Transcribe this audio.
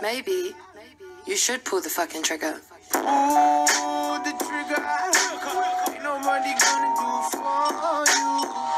Maybe you should pull the fucking trigger. Pull the trigger. Ain't nobody gonna do for you.